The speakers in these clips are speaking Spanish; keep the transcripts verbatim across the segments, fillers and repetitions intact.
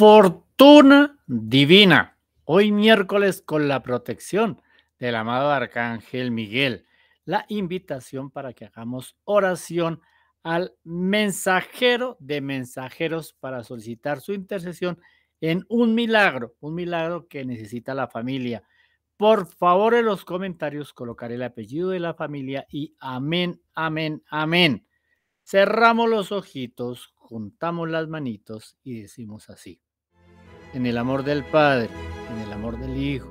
Fortuna Divina. Hoy miércoles, con la protección del amado Arcángel Miguel, la invitación para que hagamos oración al mensajero de mensajeros para solicitar su intercesión en un milagro, un milagro que necesita la familia. Por favor, en los comentarios colocaré el apellido de la familia y amén, amén, amén. Cerramos los ojitos, juntamos las manitos y decimos así: en el amor del Padre, en el amor del Hijo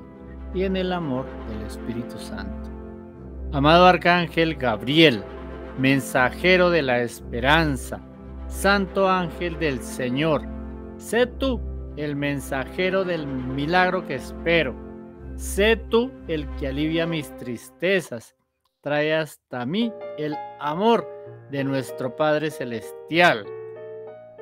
y en el amor del Espíritu Santo. Amado Arcángel Gabriel, mensajero de la esperanza, Santo Ángel del Señor, sé tú el mensajero del milagro que espero. Sé tú el que alivia mis tristezas. Trae hasta mí el amor de nuestro Padre Celestial.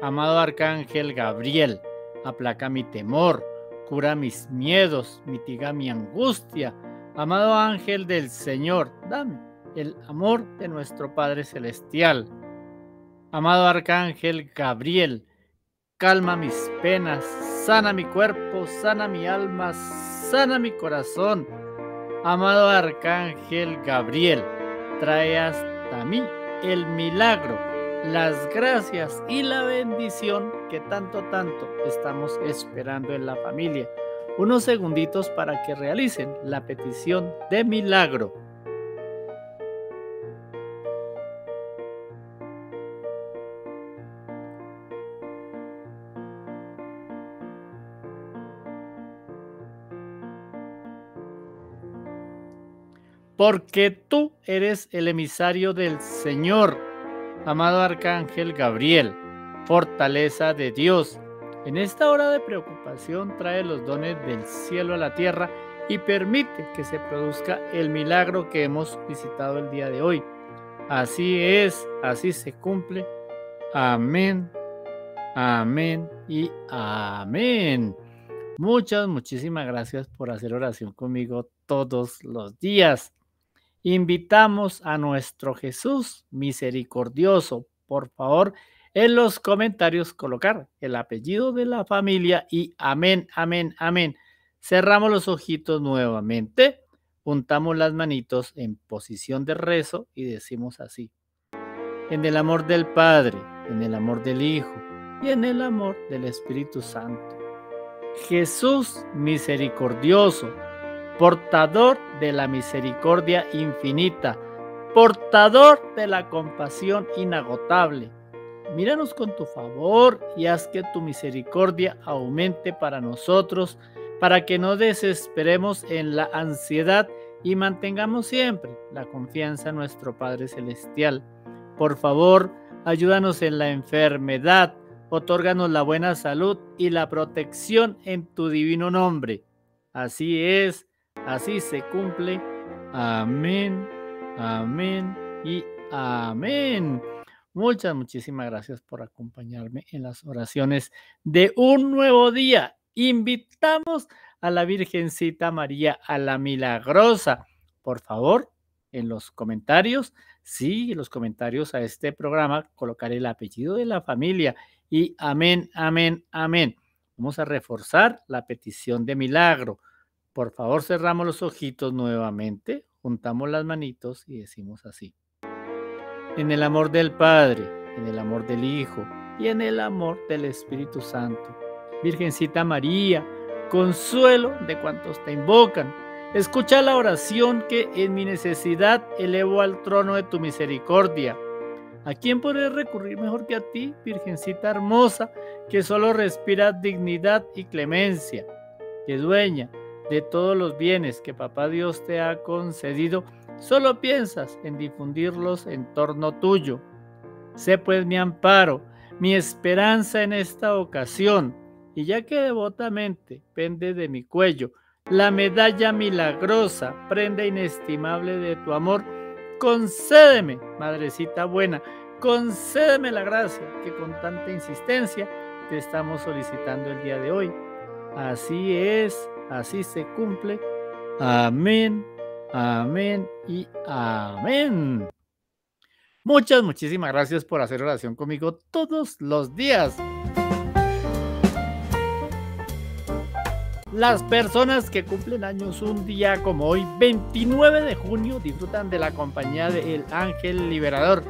Amado Arcángel Gabriel, aplaca mi temor, cura mis miedos, mitiga mi angustia. Amado Ángel del Señor, dame el amor de nuestro Padre Celestial. Amado Arcángel Gabriel, calma mis penas, sana mi cuerpo, sana mi alma, sana mi corazón. Amado Arcángel Gabriel, trae hasta mí el milagro, las gracias y la bendición que tanto, tanto estamos esperando en la familia. Unos segunditos para que realicen la petición de milagro. Porque tú eres el emisario del Señor, amado Arcángel Gabriel, fortaleza de Dios. En esta hora de preocupación trae los dones del cielo a la tierra y permite que se produzca el milagro que hemos visitado el día de hoy. Así es, así se cumple. Amén, amén y amén. Muchas, muchísimas gracias por hacer oración conmigo todos los días. Invitamos a nuestro Jesús misericordioso. Por favor, en los comentarios colocar el apellido de la familia y amén, amén, amén. Cerramos los ojitos nuevamente, juntamos las manitos en posición de rezo y decimos así: en el amor del Padre, en el amor del Hijo y en el amor del Espíritu Santo. Jesús misericordioso, portador de la misericordia infinita, portador de la compasión inagotable, míranos con tu favor y haz que tu misericordia aumente para nosotros, para que no desesperemos en la ansiedad y mantengamos siempre la confianza en nuestro Padre Celestial. Por favor, ayúdanos en la enfermedad, otórganos la buena salud y la protección en tu divino nombre. Así es, así se cumple. Amén, amén y amén. Muchas, muchísimas gracias por acompañarme en las oraciones de un nuevo día. Invitamos a la Virgencita María, a la Milagrosa. Por favor, en los comentarios, sí, en los comentarios a este programa, colocar el apellido de la familia y amén, amén, amén. Vamos a reforzar la petición de milagro. Por favor, cerramos los ojitos nuevamente, juntamos las manitos y decimos así: en el amor del Padre, en el amor del Hijo y en el amor del Espíritu Santo. Virgencita María, consuelo de cuantos te invocan, escucha la oración que en mi necesidad elevo al trono de tu misericordia. ¿A quién podré recurrir mejor que a ti, Virgencita hermosa, que solo respiras dignidad y clemencia, que dueña de todos los bienes que Papá Dios te ha concedido, solo piensas en difundirlos en torno tuyo? Sé pues mi amparo, mi esperanza en esta ocasión, y ya que devotamente pende de mi cuello la medalla milagrosa, prenda inestimable de tu amor, concédeme, Madrecita buena, concédeme la gracia que con tanta insistencia te estamos solicitando el día de hoy. Así es, así se cumple. Amén, amén y amén. Muchas, muchísimas gracias por hacer oración conmigo todos los días. Las personas que cumplen años un día como hoy, veintinueve de junio, disfrutan de la compañía de El Ángel Liberador,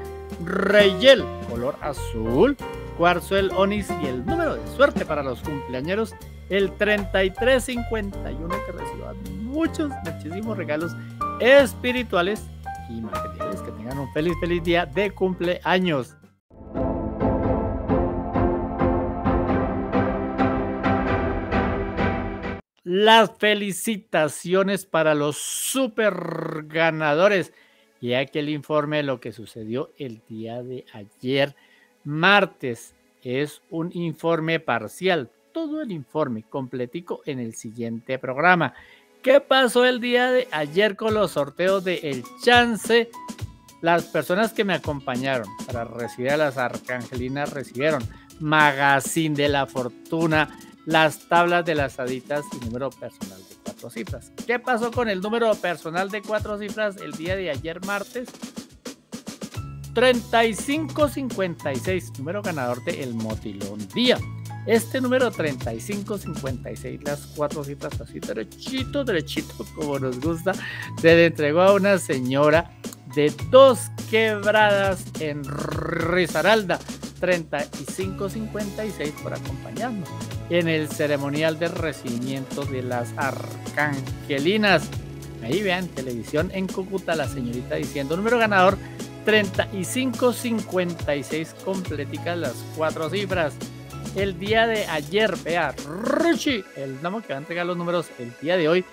Reyel, color azul, cuarzo el onix, y el número de suerte para los cumpleañeros, el treinta y tres cincuenta y uno, que reciban muchos, muchísimos regalos espirituales y materiales. Que tengan un feliz, feliz día de cumpleaños. Las felicitaciones para los super ganadores. Y aquí el informe de lo que sucedió el día de ayer, martes. Es un informe parcial. Todo el informe completico en el siguiente programa. ¿Qué pasó el día de ayer con los sorteos de El Chance? Las personas que me acompañaron para recibir a las arcangelinas recibieron Magazine de la Fortuna, las tablas de las aditas y número personal de cuatro cifras. ¿Qué pasó con el número personal de cuatro cifras el día de ayer martes? treinta y cinco cincuenta y seis, número ganador de El Motilón Día. Este número treinta y cinco cincuenta y seis, las cuatro cifras así derechito, derechito, como nos gusta, se le entregó a una señora de Dos Quebradas en Risaralda. treinta y cinco cincuenta y seis por acompañarnos en el ceremonial de recibimiento de las arcangelinas. Ahí vean, televisión en Cúcuta, la señorita diciendo número ganador treinta y cinco cincuenta y seis, completicas las cuatro cifras. El día de ayer, vea, Ruchi, el damo que va a entregar los números el día de hoy,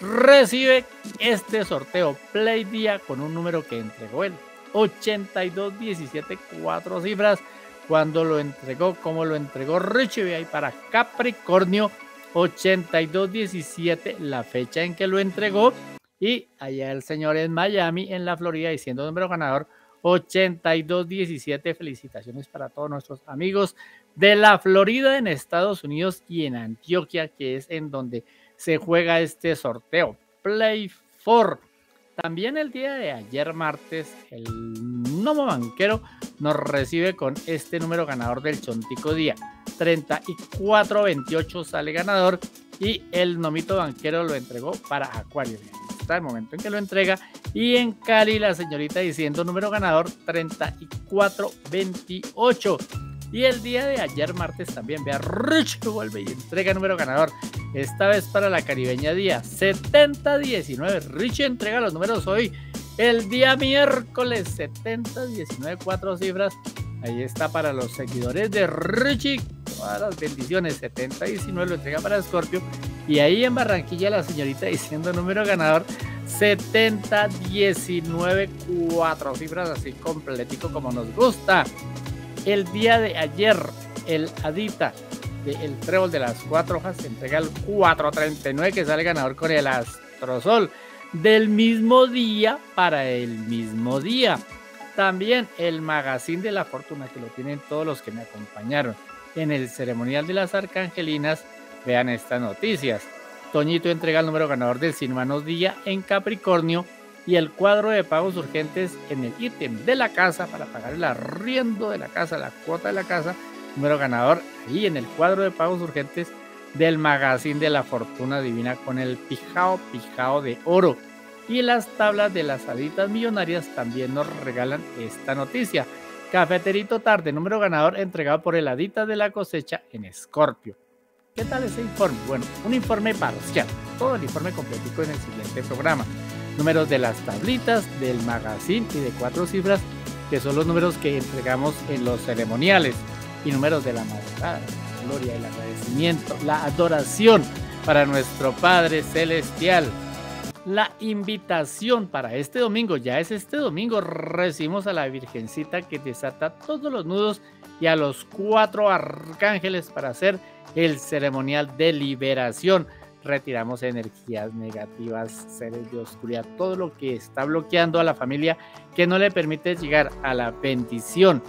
recibe este sorteo Play Día con un número que entregó él, ochenta y dos diecisiete, cuatro cifras. Cuando lo entregó, como lo entregó Richie, ve ahí para Capricornio, ochenta y dos diecisiete, la fecha en que lo entregó, y allá el señor en Miami, en la Florida, diciendo número ganador, ochenta y dos diecisiete, felicitaciones para todos nuestros amigos de la Florida en Estados Unidos y en Antioquia, que es en donde se juega este sorteo, Play For. También el día de ayer martes, el Nomo Banquero nos recibe con este número ganador del Chontico Día. treinta y cuatro veintiocho sale ganador y el Nomito Banquero lo entregó para Acuario. Está el momento en que lo entrega. Y en Cali la señorita diciendo número ganador treinta y cuatro veintiocho. Y el día de ayer martes también, vea, Rich vuelve y entrega número ganador. Esta vez para la Caribeña Día, setenta diecinueve. Rich entrega los números hoy. El día miércoles, setenta diecinueve, cuatro cifras. Ahí está para los seguidores de Richie. Todas las bendiciones. setenta diecinueve lo entrega para Scorpio. Y ahí en Barranquilla la señorita diciendo número ganador. setenta diecinueve, cuatro cifras. Así completico como nos gusta. El día de ayer, el Adita de El Trébol de las Cuatro Hojas se entrega el cuatrocientos treinta y nueve, que sale ganador con el Astrosol. Del mismo día para el mismo día. También el Magazine de la Fortuna, que lo tienen todos los que me acompañaron en el ceremonial de las arcangelinas. Vean estas noticias. Toñito entrega el número ganador del Sin Manos Día en Capricornio y el cuadro de pagos urgentes en el ítem de la casa para pagar el arriendo de la casa, la cuota de la casa. Número ganador ahí en el cuadro de pagos urgentes del Magazine de la Fortuna Divina con el pijao, pijao de oro. Y las tablas de las Aditas Millonarias también nos regalan esta noticia. Cafeterito Tarde, número ganador entregado por el Adita de la Cosecha en Escorpio. ¿Qué tal ese informe? Bueno, un informe parcial. Todo el informe completico en el siguiente programa. Números de las tablitas, del Magazine y de cuatro cifras, que son los números que entregamos en los ceremoniales. Y números de la madrugada, gloria, el agradecimiento, la adoración para nuestro Padre Celestial. La invitación para este domingo, ya es este domingo, recibimos a la Virgencita que desata todos los nudos y a los cuatro arcángeles para hacer el ceremonial de liberación. Retiramos energías negativas, seres de oscuridad, todo lo que está bloqueando a la familia que no le permite llegar a la bendición.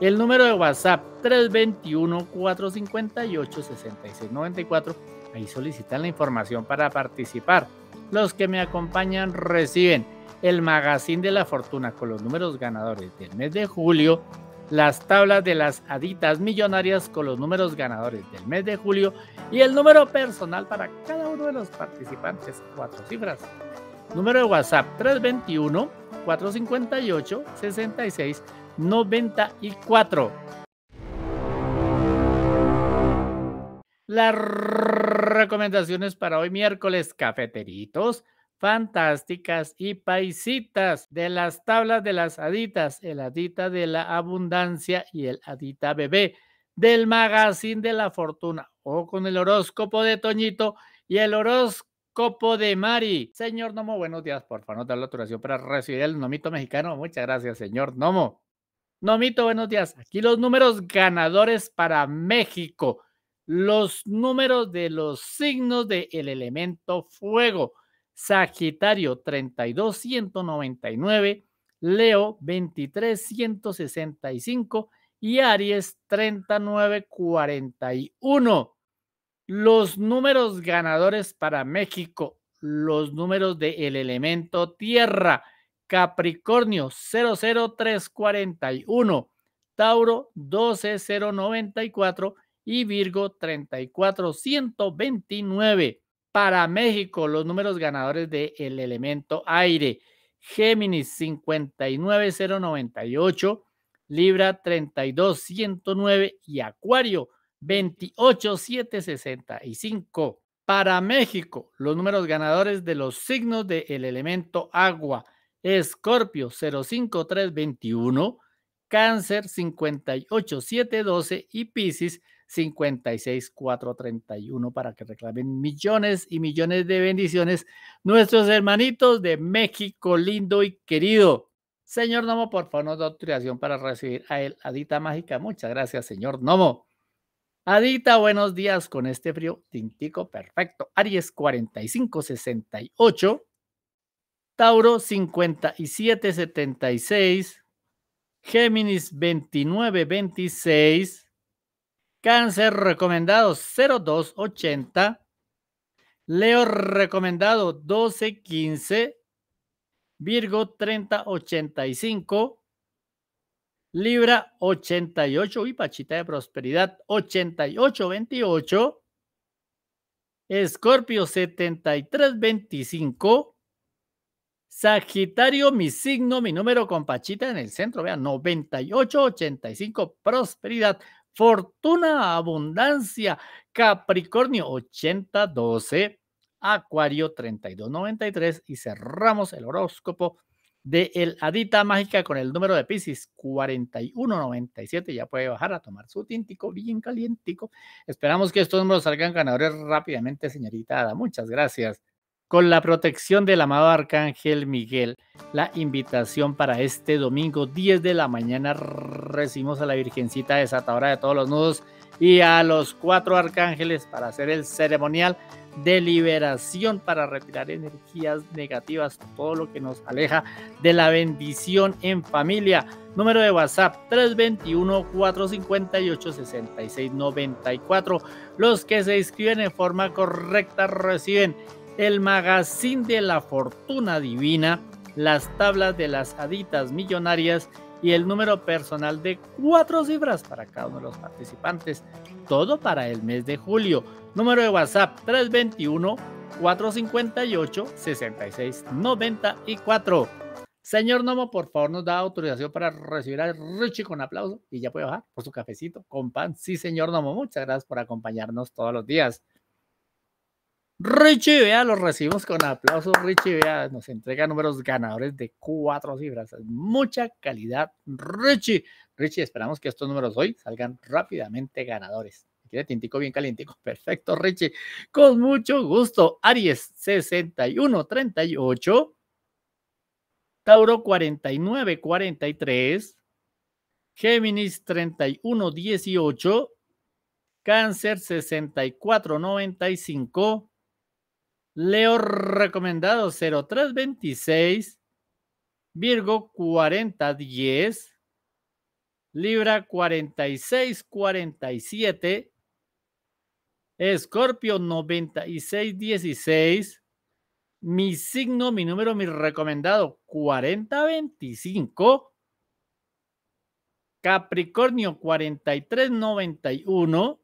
El número de WhatsApp tres dos uno cuatro cinco ocho seis seis nueve cuatro. Ahí solicitan la información para participar. Los que me acompañan reciben el Magazine de la Fortuna con los números ganadores del mes de julio, las tablas de las Aditas Millonarias con los números ganadores del mes de julio y el número personal para cada uno de los participantes, cuatro cifras. Número de WhatsApp tres dos uno, cuatro cinco ocho, seis seis nueve cuatro. Las recomendaciones para hoy miércoles, cafeteritos, fantásticas y paisitas de las tablas de las Aditas, el Adita de la Abundancia y el Adita Bebé del Magazine de la Fortuna, o con el horóscopo de Toñito y el horóscopo de Mari. Señor Nomo, buenos días, por favor, nos da la autorización para recibir el Nomito Mexicano. Muchas gracias, señor Nomo. Nomito, buenos días. Aquí los números ganadores para México, los números de los signos del elemento fuego. Sagitario treinta y dos, ciento noventa y nueve, Leo veintitrés, ciento sesenta y cinco y Aries treinta y nueve, cuarenta y uno. Los números ganadores para México, los números del elemento tierra. Capricornio cero cero, trescientos cuarenta y uno, Tauro doce, cero noventa y cuatro y Virgo treinta y cuatro, ciento veintinueve. Para México, los números ganadores del elemento aire. Géminis cincuenta y nueve, cero noventa y ocho, Libra treinta y dos, ciento nueve y Acuario veintiocho, setecientos sesenta y cinco. Para México, los números ganadores de los signos del elemento agua. Escorpio cero cinco, trescientos veintiuno, Cáncer cincuenta y ocho, setecientos doce y Piscis cincuenta y seis, cuatrocientos treinta y uno, para que reclamen millones y millones de bendiciones nuestros hermanitos de México lindo y querido. Señor Nomo, por favor, nos da autorización para recibir a él, Adita Mágica. Muchas gracias, señor Nomo. Adita, buenos días. Con este frío, tintico perfecto. Aries cuarenta y cinco, sesenta y ocho, Tauro cincuenta y siete, setenta y seis, Géminis veintinueve, veintiséis, Cáncer recomendado cero dos, ochenta, Leo recomendado doce, quince, Virgo treinta, ochenta y cinco, Libra ochenta y ocho y Pachita de Prosperidad ochenta y ocho, veintiocho, Escorpio setenta y tres, veinticinco, Sagitario, mi signo, mi número con Pachita en el centro, vean, noventa y ocho, ochenta y cinco, Prosperidad, Fortuna, Abundancia, Capricornio ochenta, doce, Acuario treinta y dos, noventa y tres y cerramos el horóscopo de el Adita Mágica con el número de Piscis cuarenta y uno, noventa y siete. Ya puede bajar a tomar su tintico bien calientico. Esperamos que estos números salgan ganadores rápidamente, señorita Ada. Muchas gracias. Con la protección del amado Arcángel Miguel, la invitación para este domingo diez de la mañana recibimos a la Virgencita Desatadora de Todos los Nudos y a los cuatro arcángeles para hacer el ceremonial de liberación para retirar energías negativas, todo lo que nos aleja de la bendición en familia. Número de WhatsApp tres dos uno, cuatro cinco ocho, seis seis nueve cuatro. Los que se inscriben en forma correcta reciben el Magazine de la Fortuna Divina, las tablas de las Aditas Millonarias y el número personal de cuatro cifras para cada uno de los participantes. Todo para el mes de julio. Número de WhatsApp tres dos uno, cuatro cinco ocho, seis seis nueve cuatro. Señor Nomo, por favor, nos da autorización para recibir al Richie con aplauso y ya puede bajar por su cafecito con pan. Sí, señor Nomo, muchas gracias por acompañarnos todos los días. Richie, vea, los recibimos con aplausos. Richie, vea, nos entrega números ganadores de cuatro cifras. Mucha calidad, Richie. Richie, esperamos que estos números hoy salgan rápidamente ganadores. Quiere tintico bien calientico. Perfecto, Richie. Con mucho gusto. Aries, sesenta y uno, treinta y ocho. Tauro, cuarenta y nueve, cuarenta y tres. Géminis, treinta y uno, dieciocho. Cáncer, sesenta y cuatro, noventa y cinco. Leo recomendado cero tres, veintiséis, Virgo cuarenta, diez, Libra cuarenta y seis, cuarenta y siete, Escorpio noventa y seis, dieciséis, mi signo, mi número, mi recomendado cuarenta, veinticinco, Capricornio cuarenta y tres noventa y uno,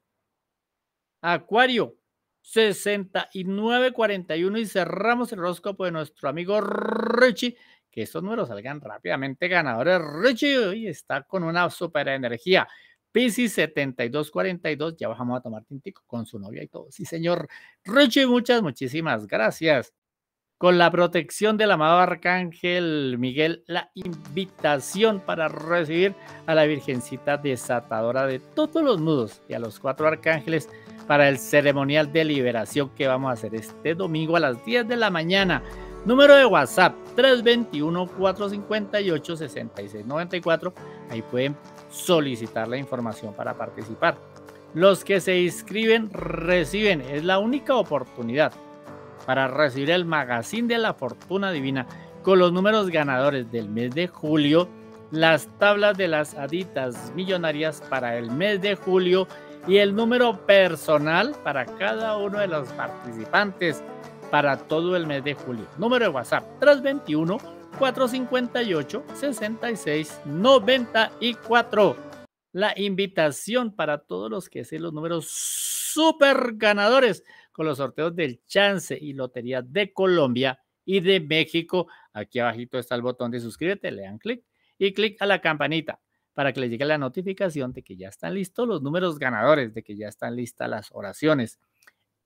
Acuario sesenta y nueve cuarenta y uno y cerramos el horóscopo de nuestro amigo Richie, que estos números salgan rápidamente ganadores. Richie hoy está con una super energía. Piscis setenta y dos cuarenta y dos, ya bajamos a tomar tintico con su novia y todo. Sí, señor Richie, muchas, muchísimas gracias. Con la protección del amado Arcángel Miguel, la invitación para recibir a la Virgencita desatadora de todos los nudos y a los cuatro arcángeles para el ceremonial de liberación que vamos a hacer este domingo a las diez de la mañana. Número de WhatsApp tres dos uno cuatro cinco ocho seis seis nueve cuatro. Ahí pueden solicitar la información para participar. Los que se inscriben reciben. Es la única oportunidad para recibir el Magazine de la Fortuna Divina con los números ganadores del mes de julio, las tablas de las Aditas Millonarias para el mes de julio y el número personal para cada uno de los participantes para todo el mes de julio. Número de WhatsApp tres dos uno cuatro cinco ocho seis seis nueve cuatro. La invitación para todos los que sean los números super ganadores con los sorteos del Chance y Lotería de Colombia y de México. Aquí abajito está el botón de suscríbete, le dan clic y clic a la campanita para que les llegue la notificación de que ya están listos los números ganadores, de que ya están listas las oraciones.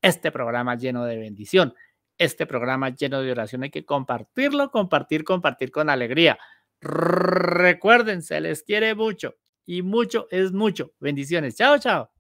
Este programa lleno de bendición, este programa lleno de oración, hay que compartirlo, compartir, compartir con alegría. Recuérdense, les quiere mucho y mucho es mucho. Bendiciones. Chao, chao.